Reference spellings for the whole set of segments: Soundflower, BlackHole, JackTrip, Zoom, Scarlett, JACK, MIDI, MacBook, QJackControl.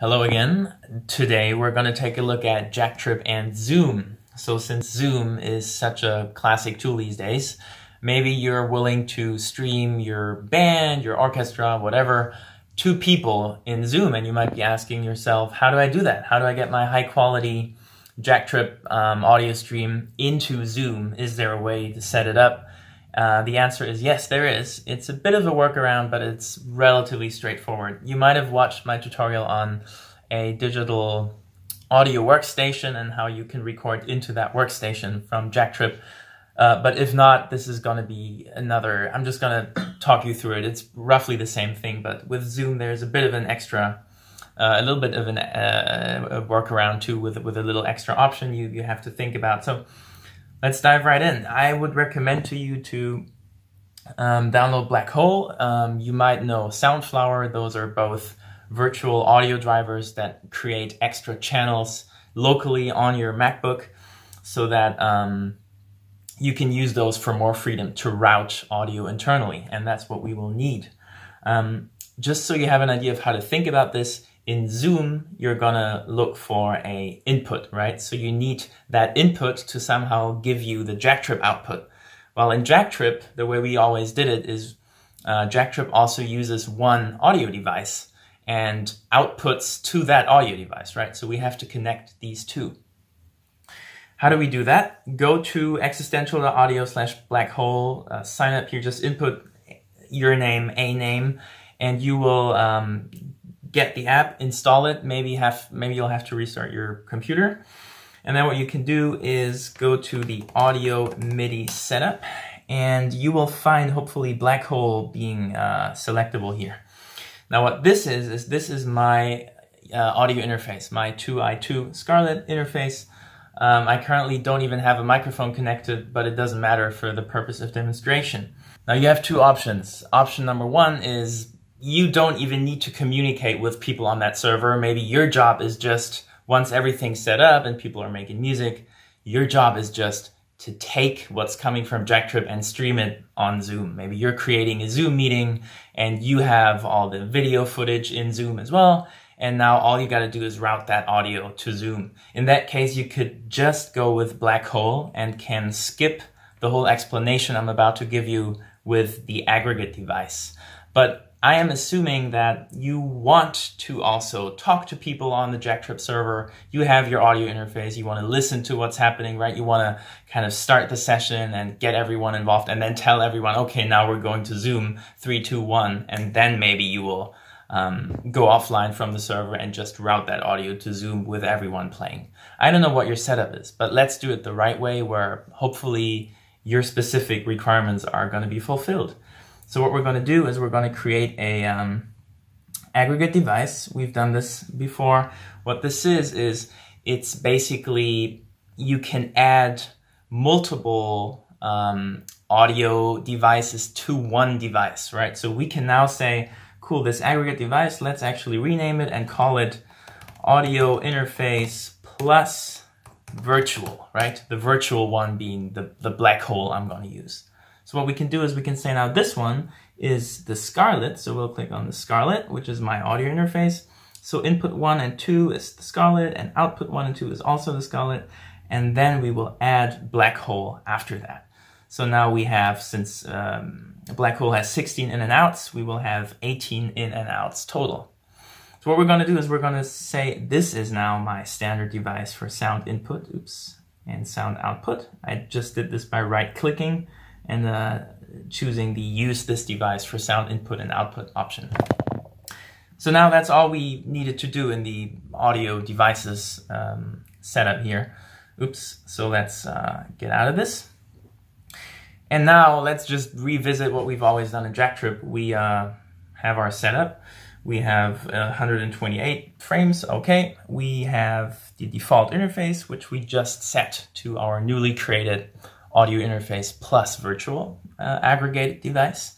Hello again. Today we're going to take a look at JackTrip and Zoom. So since Zoom is such a classic tool these days, maybe you're willing to stream your band, your orchestra, whatever, to people in Zoom, and you might be asking yourself, how do I do that? How do I get my high-quality JackTrip audio stream into Zoom? Is there a way to set it up? The answer is yes, there is. It's a bit of a workaround, but it's relatively straightforward. You might have watched my tutorial on a digital audio workstation and how you can record into that workstation from JackTrip. But if not, this is going to be another, I'm just going to talk you through it. It's roughly the same thing, but with Zoom, there's a bit of an extra, a workaround too with a little extra option you have to think about. So let's dive right in. I would recommend to you to download BlackHole. You might know Soundflower. Those are both virtual audio drivers that create extra channels locally on your MacBook so that you can use those for more freedom to route audio internally. And that's what we will need. Just so you have an idea of how to think about this, in Zoom, you're gonna look for an input, right? So you need that input to somehow give you the JackTrip output. Well, in JackTrip, the way we always did it is JackTrip also uses one audio device and outputs to that audio device, right? So we have to connect these two. How do we do that? Go to existential.audio/blackhole, sign up here, just input your name, a name, and you will get the app, install it, maybe you'll have to restart your computer. And then what you can do is go to the audio MIDI setup, and you will find hopefully BlackHole being selectable here. Now what this is this is my audio interface, my 2i2 Scarlett interface. I currently don't even have a microphone connected, but it doesn't matter for the purpose of demonstration. Now you have two options. Option number one is you don't even need to communicate with people on that server. Maybe your job is just, once everything's set up and people are making music, your job is just to take what's coming from JackTrip and stream it on Zoom. Maybe you're creating a Zoom meeting and you have all the video footage in Zoom as well. And now all you gotta do is route that audio to Zoom. In that case, you could just go with BlackHole and can skip the whole explanation I'm about to give you with the aggregate device. But I am assuming that you want to also talk to people on the JackTrip server. You have your audio interface. You want to listen to what's happening, right? You want to kind of start the session and get everyone involved and then tell everyone, okay, now we're going to Zoom 3, 2, 1. And then maybe you will go offline from the server and just route that audio to Zoom with everyone playing. I don't know what your setup is, but let's do it the right way where hopefully your specific requirements are going to be fulfilled. So what we're going to do is we're going to create a aggregate device. We've done this before. What this is it's basically you can add multiple audio devices to one device, right? So we can now say, cool, this aggregate device, let's actually rename it and call it audio interface plus virtual, right? The virtual one being the BlackHole I'm going to use. So what we can do is we can say now this one is the Scarlett. So we'll click on the Scarlett, which is my audio interface. So input 1 and 2 is the Scarlett, and output 1 and 2 is also the Scarlett. And then we will add BlackHole after that. So now we have, since BlackHole has 16 in and outs, we will have 18 in and outs total. So what we're going to do is we're going to say this is now my standard device for sound input, oops, and sound output. I just did this by right-clicking and choosing the use this device for sound input and output option. So now that's all we needed to do in the audio devices setup here. Oops, so let's get out of this. And now let's just revisit what we've always done in JackTrip. We have our setup. We have 128 frames, okay. We have the default interface, which we just set to our newly created audio interface plus virtual aggregate device.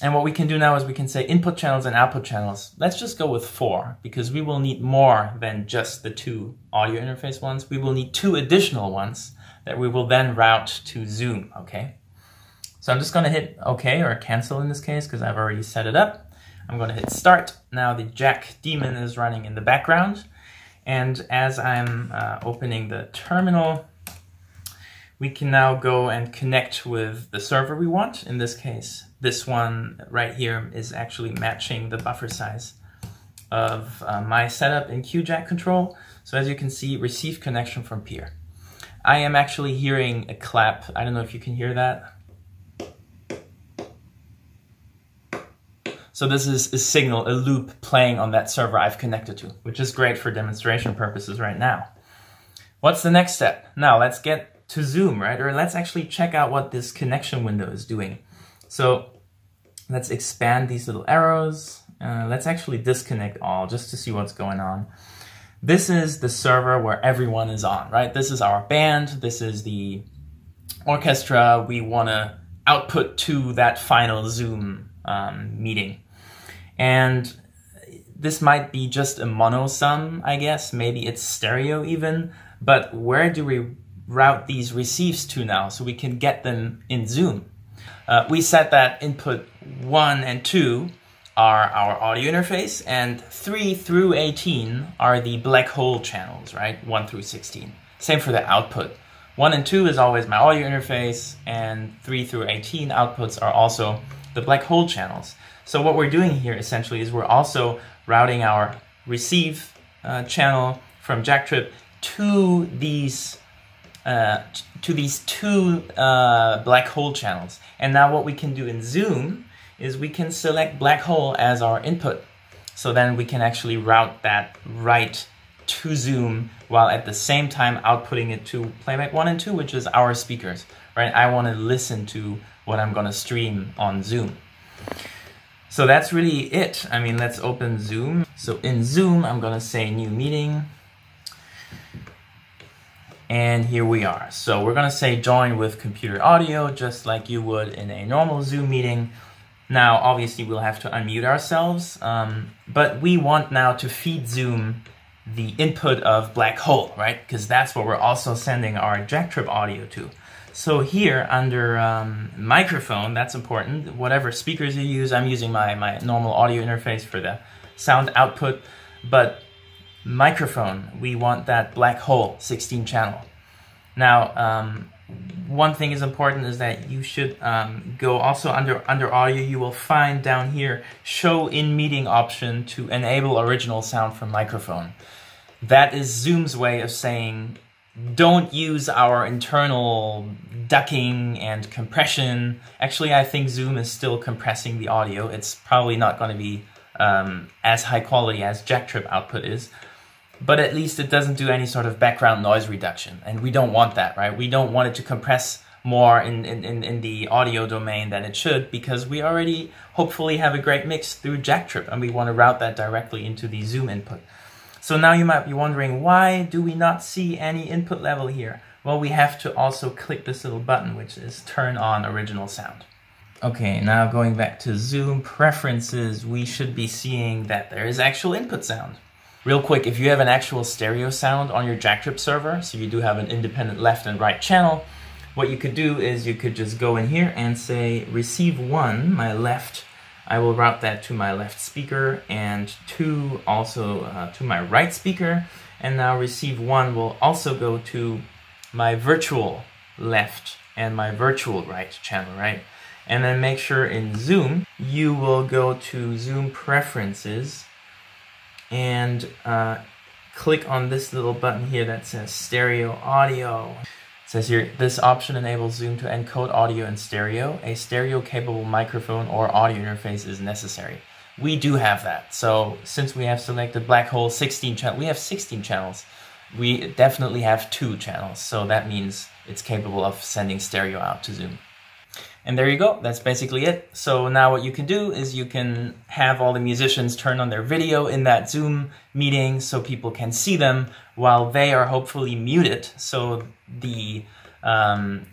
And what we can do now is we can say input channels and output channels. Let's just go with 4 because we will need more than just the 2 audio interface ones. We will need 2 additional ones that we will then route to Zoom, okay? So I'm just gonna hit okay or cancel in this case because I've already set it up. I'm going to hit start. Now the Jack daemon is running in the background, and as I'm opening the terminal, we can now go and connect with the server we want. In this case, this one right here is actually matching the buffer size of my setup in QJackControl. So as you can see, receive connection from peer. I am actually hearing a clap. I don't know if you can hear that. So this is a signal, a loop playing on that server I've connected to, which is great for demonstration purposes right now. What's the next step? Now let's get to Zoom, right? Or let's actually check out what this connection window is doing. So let's expand these little arrows. Let's actually disconnect all just to see what's going on. This is the server where everyone is on, right? This is our band. This is the orchestra we want to output to that final Zoom meeting. And this might be just a mono sum, I guess. Maybe it's stereo even. But where do we route these receives to now so we can get them in Zoom? We set that input 1 and 2 are our audio interface, and 3 through 18 are the BlackHole channels, right? 1 through 16. Same for the output. 1 and 2 is always my audio interface, and 3 through 18 outputs are also the BlackHole channels. So what we're doing here essentially is we're also routing our receive channel from JackTrip to these two BlackHole channels. And now what we can do in Zoom is we can select BlackHole as our input. So then we can actually route that right to Zoom while at the same time outputting it to playback 1 and 2, which is our speakers, right? I want to listen to what I'm going to stream on Zoom. So that's really it. I mean, let's open Zoom. So in Zoom, I'm going to say new meeting. And here we are. So we're going to say join with computer audio, just like you would in a normal Zoom meeting. Now, obviously, we'll have to unmute ourselves, but we want now to feed Zoom the input of BlackHole, right? Because that's what we're also sending our JackTrip audio to. So here, under microphone, that's important. Whatever speakers you use, I'm using my normal audio interface for the sound output. But microphone, we want that BlackHole 16 channel. Now, one thing is important is that you should go also under audio. You will find down here show in meeting option to enable original sound from microphone. That is Zoom's way of saying don't use our internal ducking and compression. Actually, I think Zoom is still compressing the audio. It's probably not going to be as high quality as JackTrip output is. But at least it doesn't do any sort of background noise reduction. And we don't want that, right? We don't want it to compress more in the audio domain than it should, because we already hopefully have a great mix through JackTrip, and we want to route that directly into the Zoom input. So now you might be wondering, why do we not see any input level here? Well, we have to also click this little button, which is turn on original sound. Okay, now going back to Zoom preferences, we should be seeing that there is actual input sound. Real quick, if you have an actual stereo sound on your JackTrip server, so you do have an independent left and right channel, what you could do is you could just go in here and say receive 1, my left, I will route that to my left speaker, and 2 also to my right speaker, and now receive 1 will also go to my virtual left and my virtual right channel, right? And then make sure in Zoom, you will go to Zoom preferences, and click on this little button here that says stereo audio. It says here, this option enables Zoom to encode audio in stereo. A stereo capable microphone or audio interface is necessary. We do have that. So since we have selected BlackHole 16 channel, we have 16 channels. We definitely have 2 channels. So that means it's capable of sending stereo out to Zoom. And there you go, that's basically it. So now what you can do is you can have all the musicians turn on their video in that Zoom meeting so people can see them while they are hopefully muted, so the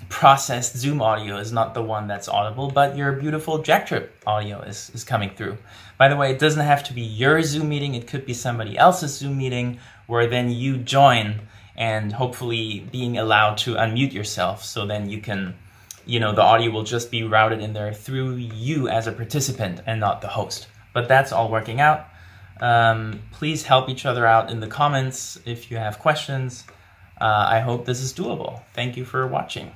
processed Zoom audio is not the one that's audible, but your beautiful JackTrip audio is coming through. By the way, it doesn't have to be your Zoom meeting, it could be somebody else's Zoom meeting where then you join and hopefully being allowed to unmute yourself, so then you can, you know, the audio will just be routed in there through you as a participant and not the host. but that's all working out. Please help each other out in the comments if you have questions. I hope this is doable. Thank you for watching.